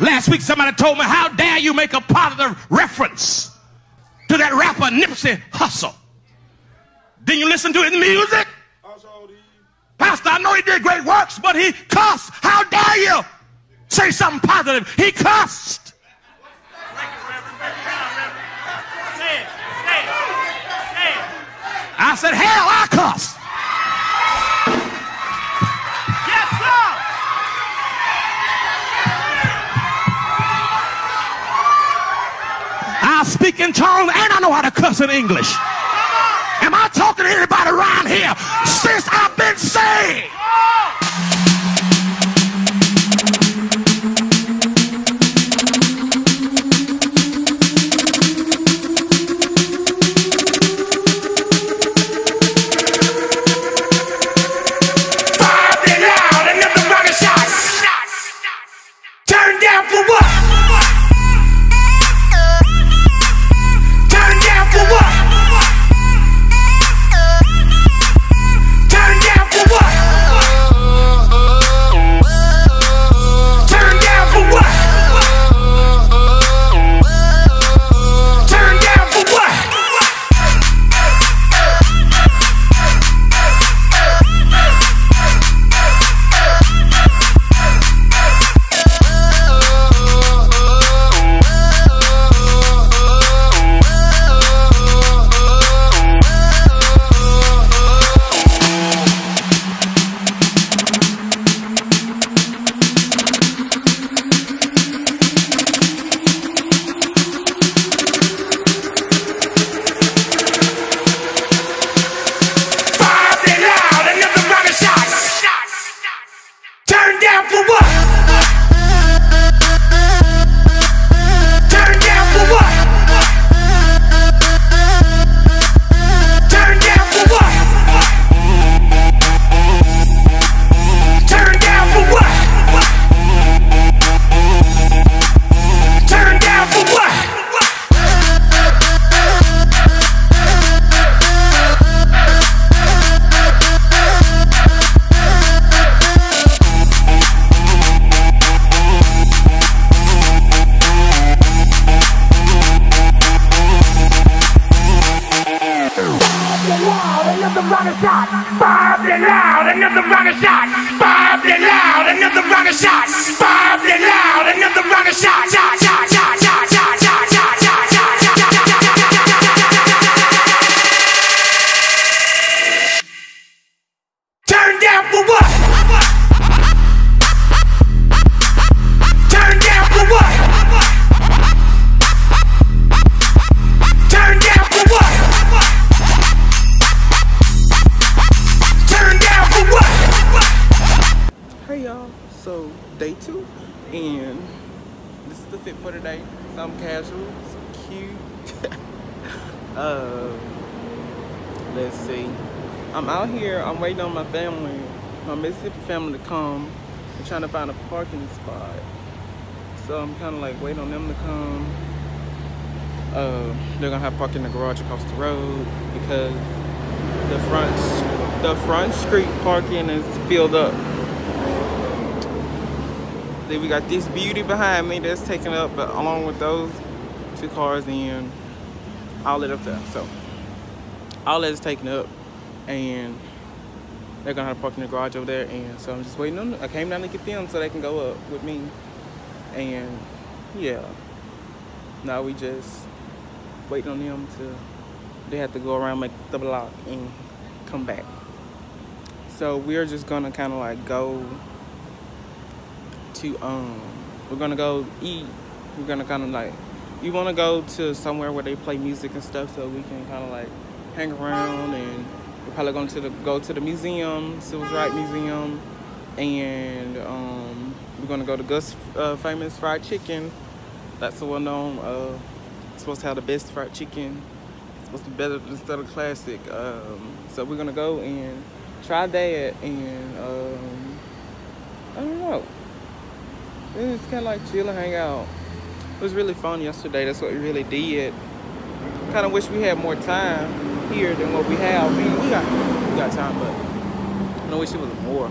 Last week somebody told me, how dare you make a positive reference to that rapper Nipsey Hussle? Didn't you listen to his music? Pastor, I know he did great works, but he cussed. How dare you say something positive? He cussed. I said, hell, I cussed. Yes, sir. I speak in tongues and I know how to cuss in English. Am I talking to anybody around here? Since I've been saved. Family to come. I'm trying to find a parking spot, so I'm kind of like waiting on them to come. They're gonna have parking in the garage across the road because the front street parking is filled up. Then we got this beauty behind me that's taken up, but along with those two cars and all that up there. So all that is taken up, and they're gonna have to park in the garage over there, and so I'm just waiting on them. I came down to get them so they can go up with me, and yeah. Now we just waiting on them to. They have to go around like the block and come back. So we're just gonna kind of like go to we're gonna go eat. We're gonna kind of like, you wanna go to somewhere where they play music and stuff, so we can kind of like hang around and. We're probably going to go to the museum, Civil Rights Museum, and we're going to go to Gus famous fried chicken. That's the one known. It's supposed to have the best fried chicken. It's supposed to be better instead of classic. So we're going to go and try that, and I don't know. It's kind of like chill and hang out. It was really fun yesterday. That's what we really did. Kind of wish we had more time here than what we have. I mean, we got time, but I wish it was more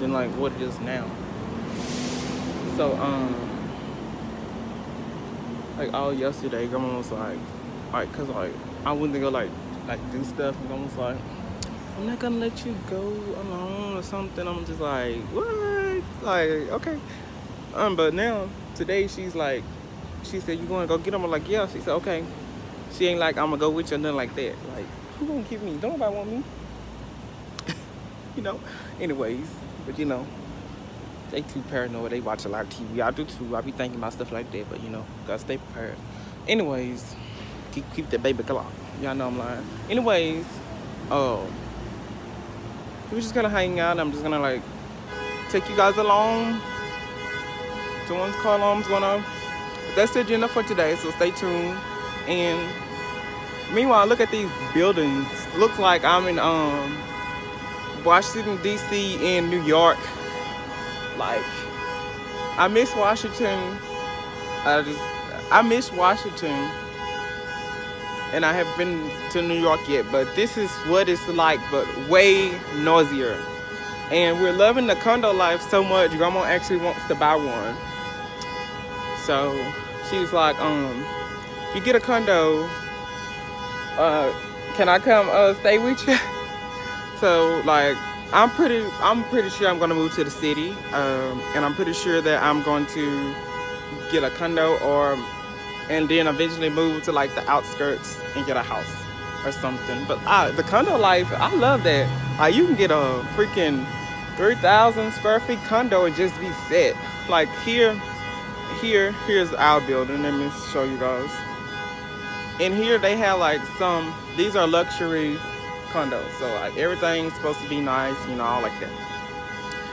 than like what it is now. So, like all yesterday, grandma was like, cause like, I wouldn't go like do stuff, and grandma was like, I'm not gonna let you go alone or something. I'm just like, what? Like, okay. But now, today she's like, she said, you gonna go get them? I'm like, yeah. She said, okay. She ain't like, I'm gonna go with you or nothing like that. Like, who gonna give me? Don't nobody want me. You know? Anyways, but you know, they too paranoid. They watch a lot of TV. I do too. I be thinking about stuff like that, but you know, gotta stay prepared. Anyways, keep that baby clock. Y'all know I'm lying. Anyways, we're just gonna hang out. I'm just gonna like take you guys along. Someone's car alarm's going off. That's the agenda for today, so stay tuned. And meanwhile, look at these buildings. Looks like I'm in Washington, D.C. and New York. Like, I miss Washington. I miss Washington. And I haven't been to New York yet, but this is what it's like, but way noisier. And we're loving the condo life so much, grandma actually wants to buy one. So she's like, if you get a condo, can I come stay with you? So like, I'm pretty sure I'm gonna move to the city, and I'm pretty sure that I'm going to get a condo, or and then eventually move to like the outskirts and get a house or something. But the condo life, I love that. Like, you can get a freaking 3,000 square feet condo and just be set. Like here's our building. Let me show you guys. And here they have like some, these are luxury condos. So like everything's supposed to be nice, you know, all like that.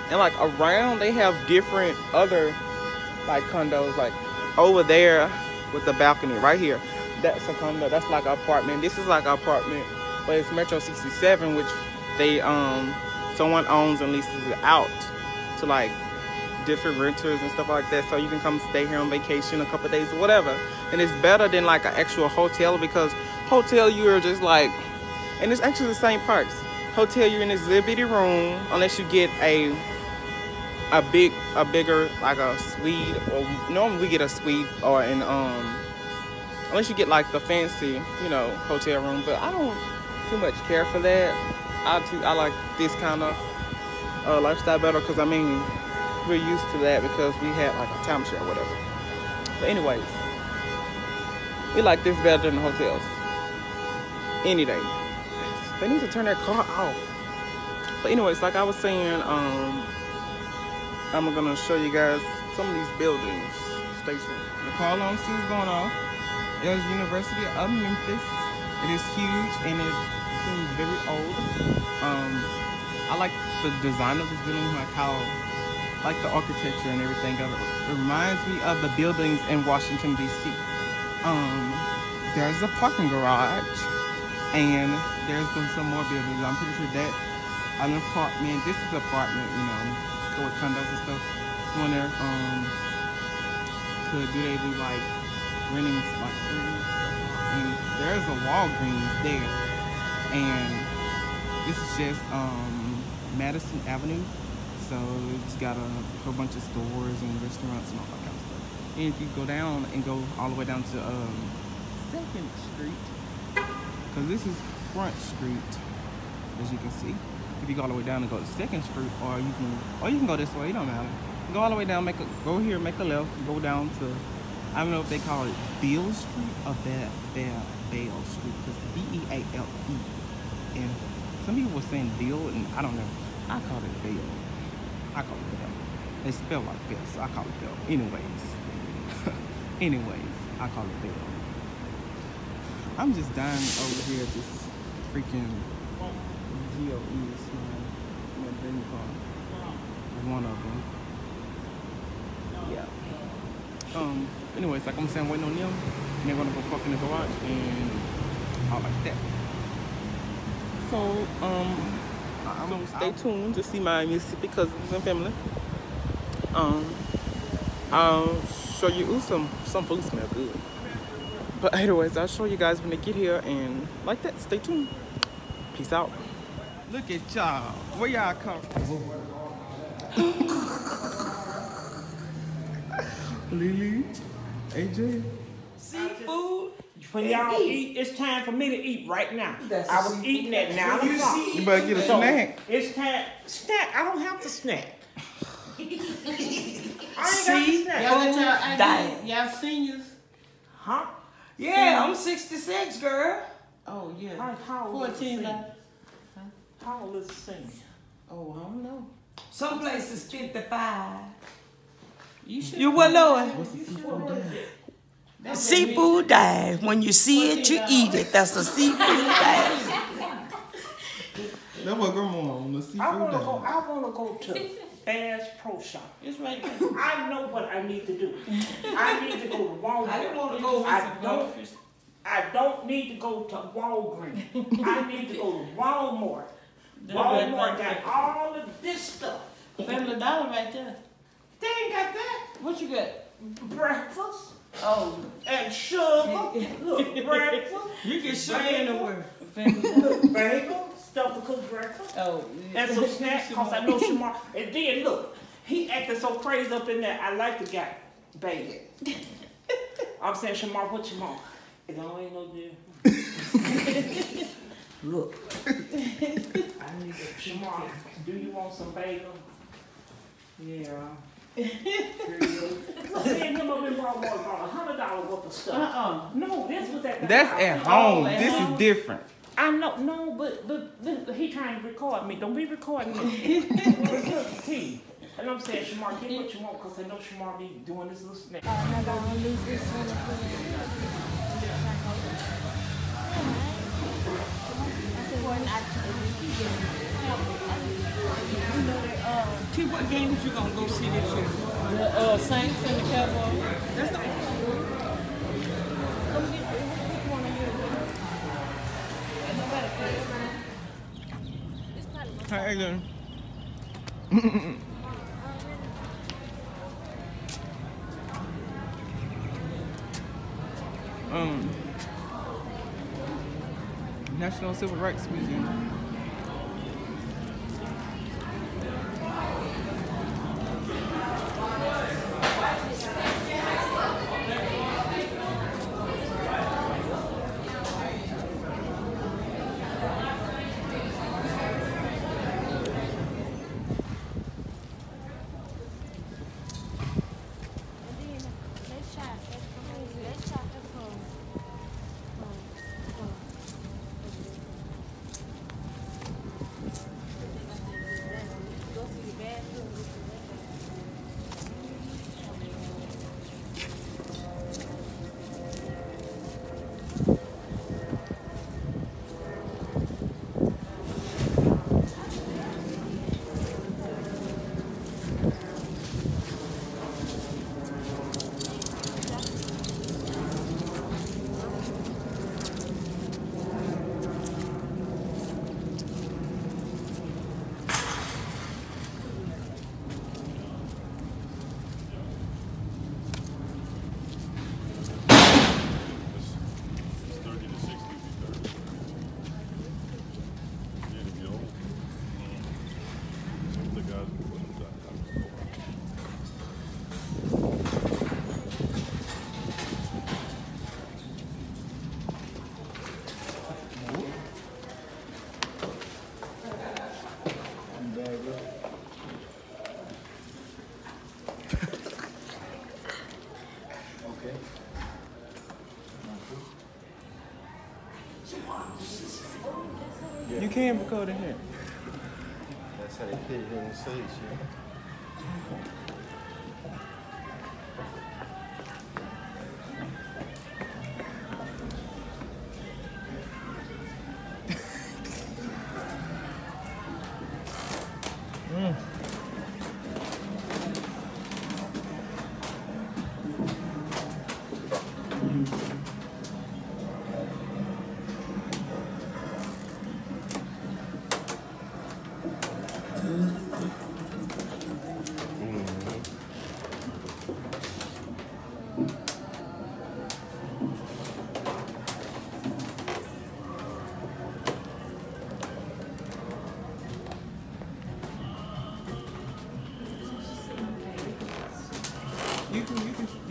And like around they have different other like condos, like over there with the balcony right here. That's a condo. That's like an apartment. This is like an apartment, but it's Metro 67, which they someone owns and leases it out to like different renters and stuff like that. So you can come stay here on vacation a couple days or whatever. And it's better than like an actual hotel, because hotel you're just like, and it's actually the same price. Hotel you're in this little bitty room, unless you get a bigger like a suite, or normally we get a suite, or an unless you get like the fancy, you know, hotel room. But I don't too much care for that. I like this kind of lifestyle better, because I mean, we're used to that because we had like a timeshare or whatever. But anyways, we like this better than the hotels any day. They need to turn their car off. But anyways, like I was saying, I'm gonna show you guys some of these buildings. Stay tuned. The car alarm still is going off. It was University of Memphis. It is huge and it seems very old. I like the design of this building, like how, like the architecture and everything of it. It reminds me of the buildings in Washington, D.C. There's a parking garage, and there's some more buildings. I'm pretty sure that's an apartment. This is an apartment, you know, with condos and stuff. I wonder, do they do like renting like things? And there's a Walgreens there, and this is just Madison Avenue, so it's got a whole bunch of stores and restaurants and all that kind of stuff. And if you go down and go all the way down to Second Street, because this is Front Street, as you can see. If you go all the way down and go to Second Street, or you can go this way, it don't matter. Go all the way down, go here, make a left, go down to, I don't know if they call it Beale Street or Beale Street, because B-E-A-L-E. And some people were saying Beale, and I don't know. I call it Beale. I call it Beale. They spell like Beale, so I call it Beale. Anyways, I call it Beale. I'm just dying over here, this freaking GOE is my dream car. One of them. Yeah. Anyways, like I'm saying, waiting on them. And they're gonna go park in the garage and all like that. So, stay tuned to see my Mississippi cousins and family. I'll show you, ooh, some food smell good. But anyways, I'll show you guys when they get here, and like that, stay tuned. Peace out. Look at y'all. Where y'all come from? Lily, AJ. Seafood. When y'all eat, it's time for me to eat right now. I was eating at 9 o'clock. You better get a snack. It's time. Snack. I don't have to snack. Y'all seniors. Huh? Yeah, I'm 66, girl. Oh, yeah. How old 14. Huh? How old is a senior? Oh, I don't know. Some places 55. You will know it. That's seafood dive. When you see it, you eat it. That's a seafood dive. That's what grandma on the seafood dive. I want to go to Bass Pro Shop. It's right there. I know what I need to do. I need to go to Walmart. I don't want to go I don't need to go to Walgreens. I need to go to Walmart. Walmart got all of this stuff. Family Dollar right there. They ain't got that. What you got? Breakfast. Oh, and sugar, look, breakfast. You can sugar anywhere. Look, bagel, stuff to cook breakfast. Oh, yeah. And some snacks, because I know Shamar. And then, look, he acting so crazy up in there. I like the guy, baby. I'm saying, Shamar, what you want? It don't ain't no deal. Look. I need to, Shamar, do you want some bagel? Yeah. No, this was at the That's at home. This is different. I know, no, but he trying to record me. Don't be recording me. And I'm saying, Shamar, get what you want, because I know Shamar be doing this little snack. T, what games you gonna go see this year? The Saints and the Cowboys. That's the one. Hi, again. National Civil Rights Museum. You can record in here. That's how they fit here in the stage, yeah.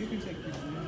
You can take this one.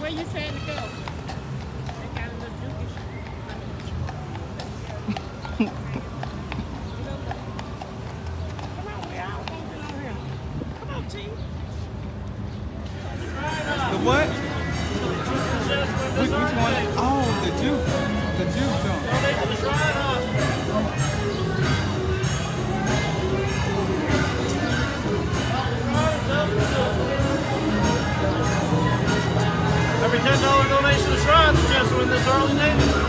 Where you trying to go? I got a little dookie. Come on, we all walking over here. Come on, T. The what? Which one? Oh, the juke. The juke zone. $10 donation to Shrines, just win this early name.